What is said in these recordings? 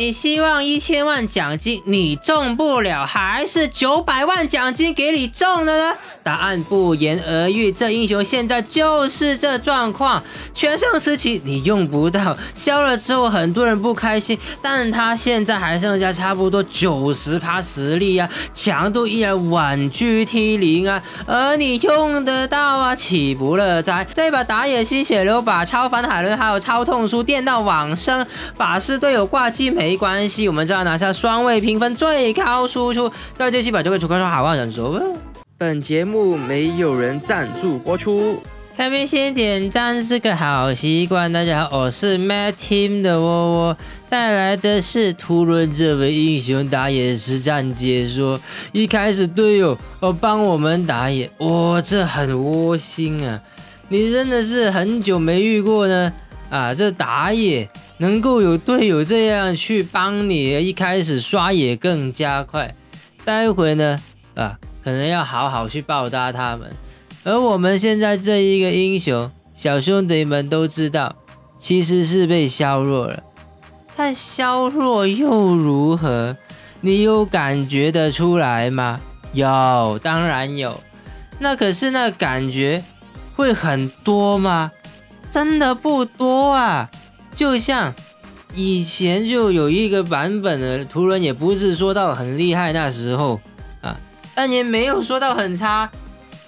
你希望1000万奖金，你中不了，还是900万奖金给你中了呢？答案不言而喻，这英雄现在就是这状况。全盛时期你用不到，消了之后很多人不开心，但他现在还剩下差不多90%实力啊，强度依然稳居 T0啊，而你用得到啊，岂不乐哉？这把打野吸血流把超凡海伦还有超痛书电到往生，法师队友挂机。 没关系，我们只要拿下双位评分最高输出，在这期把这个图看上好望人熟了。本节目没有人赞助播出。 开篇先点赞是个好习惯。大家好，我是 MAD Team 的窝窝，带来的是图伦这位英雄打野实战解说。一开始队友帮我们打野，哇，这很窝心啊！你真的是很久没遇过呢啊，这打野。 能够有队友这样去帮你，一开始刷野更加快。待会呢，可能要好好去报答他们。而我们现在这一个英雄，小兄弟们都知道，其实是被削弱了。但削弱又如何？你有感觉得出来吗？有，当然有。那可是那感觉会很多吗？真的不多啊。 就像以前就有一个版本的图伦，也不是说到很厉害，那时候啊，但也没有说到很差。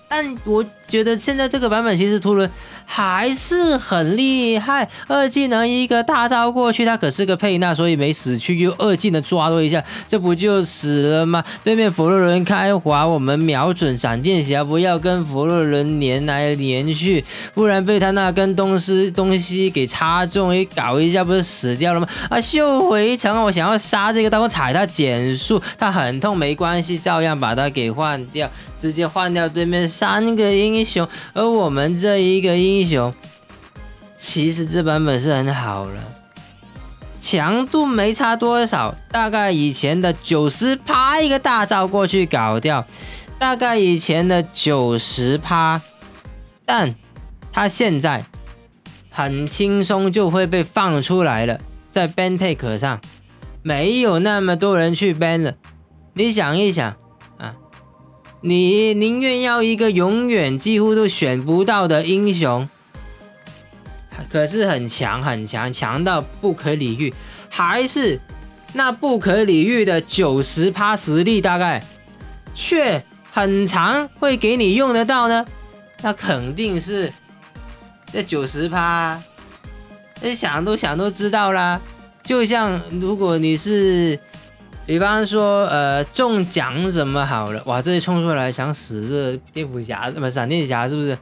但我觉得现在这个版本其实图伦还是很厉害，二技能一个大招过去，他可是个佩纳，所以没死去，又二技能抓多一下，这不就死了吗？对面佛洛伦开滑，我们瞄准闪电侠，不要跟佛洛伦连来连去，不然被他那根东西给插中，一搞一下不是死掉了吗？啊，秀回城，我想要杀这个，但我踩他减速，他很痛，没关系，照样把他给换掉，直接换掉对面三个英雄，而我们这一个英雄。 英雄其实这版本是很好了，强度没差多少，大概以前的90%一个大招过去搞掉，大概以前的90%，但他现在很轻松就会被放出来了，在 ban pick 上没有那么多人去 ban 了，你想一想。 你宁愿要一个永远几乎都选不到的英雄，可是很强很强，强到不可理喻，还是那不可理喻的90%实力大概，却很常会给你用得到呢？那肯定是这90%，那想都知道啦。就像如果你是。 比方说，中奖什么好了，哇，这里冲出来想死这蝙蝠侠，不是闪电侠，是不是？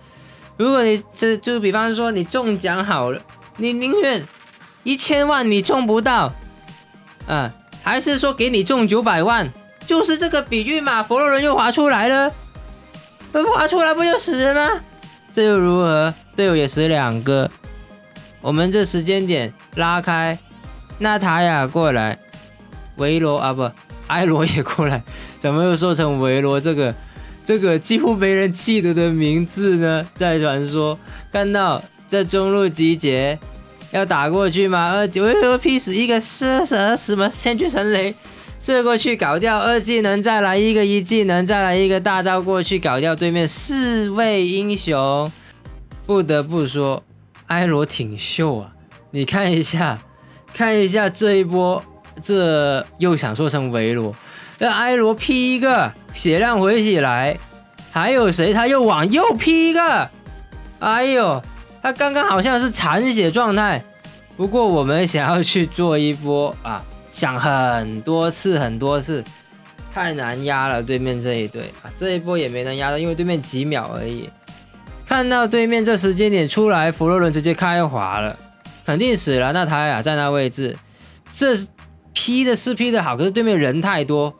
如果你这就比方说你中奖好了，你宁愿1000万你中不到，还是说给你中900万？就是这个比喻嘛，佛洛伦又滑出来了，不滑出来不就死了吗？这又如何？队友也死两个，我们这时间点拉开，娜塔雅过来。 维罗啊不，埃罗也过来，怎么又说成维罗这个几乎没人记得的名字呢？在传说看到在中路集结，要打过去吗？P 死一个什么先驱神雷射过去搞掉，二技能再来一个，一技能再来一个大招过去搞掉对面4位英雄。不得不说，埃罗挺秀啊！你看一下，这一波。 这又想说成维罗，那埃罗 P 一个血量回起来，还有谁？他又往右 P 一个，哎呦，他刚刚好像是残血状态。不过我们想要去做一波啊，想很多次，太难压了对面这一队啊，这一波也没能压到，因为对面几秒而已。看到对面这时间点出来，佛洛伦直接开滑了，肯定死了。那他呀在那位置，这。 P 的是 P 的好，可是对面人太多，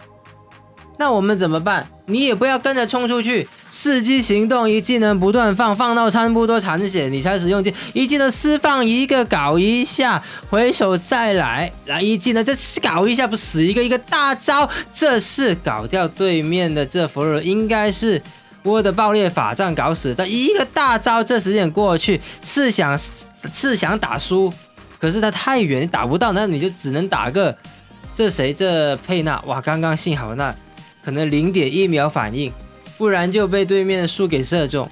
那我们怎么办？你也不要跟着冲出去，伺机行动，一技能不断放，放到差不多残血你才使用技，一技能释放一个搞一下，回手再来，来一技能再搞一下，不死一个大招，这是搞掉对面的这佛洛伦，应该是我的爆裂法杖搞死，但一个大招这时间过去是想打输。 可是他太远，你打不到，那你就只能打个这谁？这佩纳哇！刚刚幸好那可能 0.1 秒反应，不然就被对面的树给射中。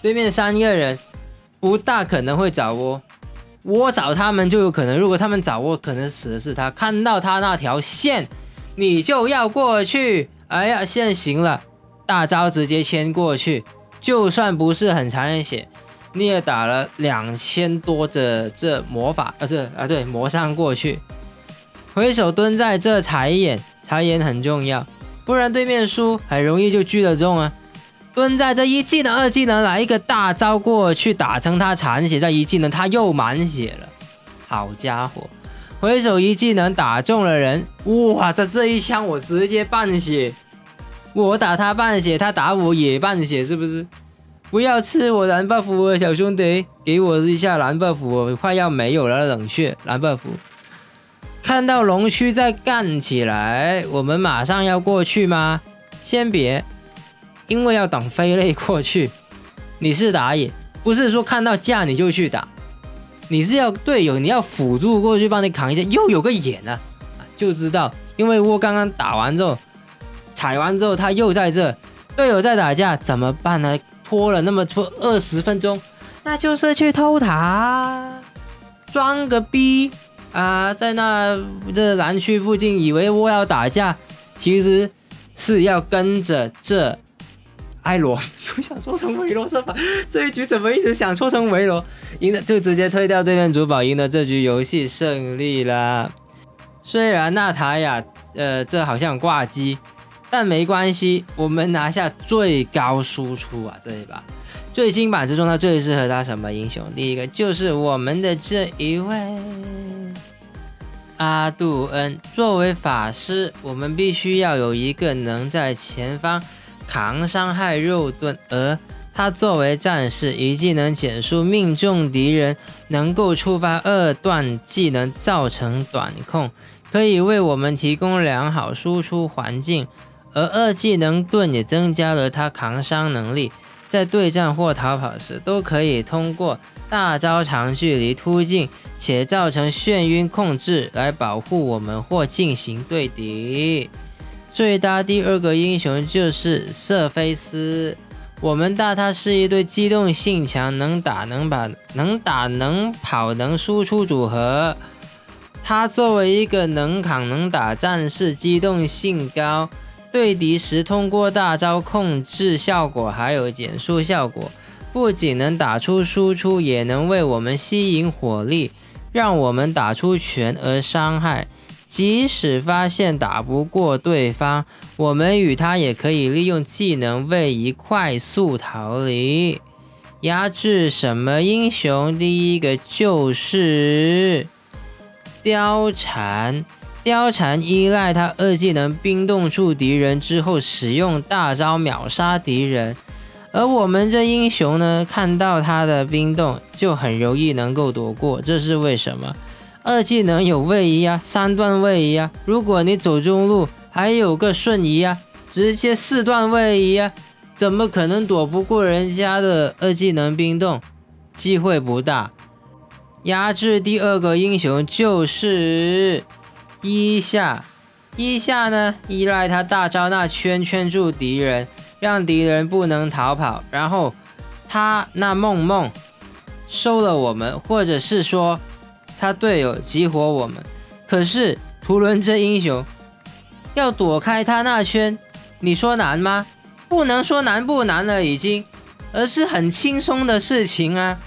对面三个人不大可能会找窝，窝找他们就有可能。如果他们找窝，可能死的是他。看到他那条线，你就要过去。哎呀，现行了，大招直接牵过去，就算不是很残忍血。 你也打了2000多的这魔法，对，魔伤过去，回手蹲在这柴眼，柴眼很重要，不然对面输很容易就聚了中啊。蹲在这一技能、二技能来一个大招过去打成他残血，再一技能他又满血了，好家伙，回手一技能打中了人，哇，这一枪我直接半血，我打他半血，他打我也半血，是不是？ 不要吃我蓝 buff 啊，小兄弟，给我一下蓝 buff， 我快要没有了冷血蓝 buff。看到龙区在干起来，我们马上要过去吗？先别，因为要等飞类过去。你是打野，不是说看到架你就去打，你是要队友，你要辅助过去帮你扛一下。又有个眼啊，就知道，因为我刚刚打完之后，踩完之后他又在这，队友在打架怎么办呢？ 拖了那么拖20分钟，那就是去偷塔，装个逼啊！在那这蓝区附近，以为我要打架，其实是要跟着这艾罗。我想说成维罗是吧？这一局怎么一直想说成维罗？赢了就直接推掉对面主堡，赢了这局游戏胜利啦。虽然纳塔雅这好像挂机。 但没关系，我们拿下最高输出啊！这一把最新版之中，它最适合打什么英雄？第一个就是我们的这一位阿杜恩。作为法师，我们必须要有一个能在前方扛伤害肉盾，而他作为战士，一技能减速命中敌人，能够触发2段技能造成短控，可以为我们提供良好输出环境。 而2技能盾也增加了他扛伤能力，在对战或逃跑时都可以通过大招长距离突进且造成眩晕控制来保护我们或进行对敌。最搭第二个英雄就是瑟菲斯，我们搭他是一对机动性强、能打能跑能输出组合。他作为一个能扛能打战士，机动性高。 对敌时，通过大招控制效果，还有减速效果，不仅能打出输出，也能为我们吸引火力，让我们打出全额伤害。即使发现打不过对方，我们与他也可以利用技能位移快速逃离。压制什么英雄？第一个就是貂蝉。 貂蝉依赖他2技能冰冻住敌人之后，使用大招秒杀敌人。而我们这英雄呢，看到他的冰冻就很容易能够躲过，这是为什么？2技能有位移啊，3段位移啊。如果你走中路，还有个瞬移啊，直接4段位移啊，怎么可能躲不过人家的2技能冰冻？机会不大。压制第二个英雄就是。 伊夏呢，依赖他大招那圈住敌人，让敌人不能逃跑。然后他那梦收了我们，或者是说他队友集火我们。可是图伦这英雄要躲开他那圈，你说难吗？不能说难不难了已经，而是很轻松的事情啊。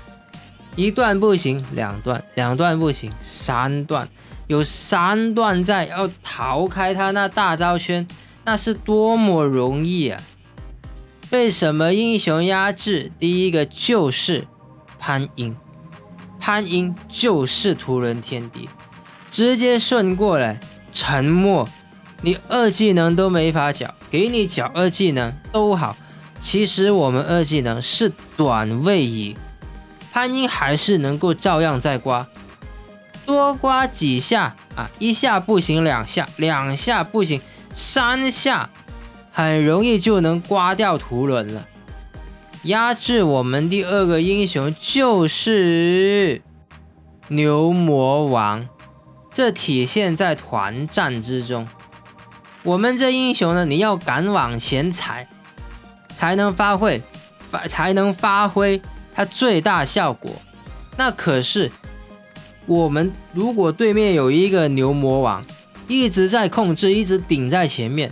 1段不行，2段不行，3段。 有3段在，要逃开他那大招圈，那是多么容易啊！被什么英雄压制？第一个就是潘英，潘英就是图伦天敌，直接顺过来，沉默，你2技能都没法搅，给你搅2技能都好。其实我们2技能是短位移，潘英还是能够照样再刮。 多刮几下啊！1下不行，2下不行，3下很容易就能刮掉图伦了。压制我们第二个英雄就是牛魔王，这体现在团战之中。我们这英雄呢，你要敢往前踩，才能发挥它最大效果。那可是我们如果对面有一个牛魔王一直在控制，一直顶在前面，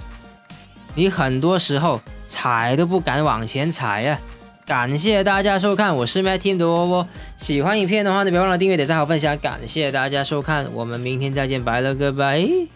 你很多时候踩都不敢往前踩呀。 感谢大家收看，我是 MAD Team 的窝窝。喜欢影片的话呢，别忘了订阅、点赞和分享。感谢大家收看，我们明天再见，拜了个拜。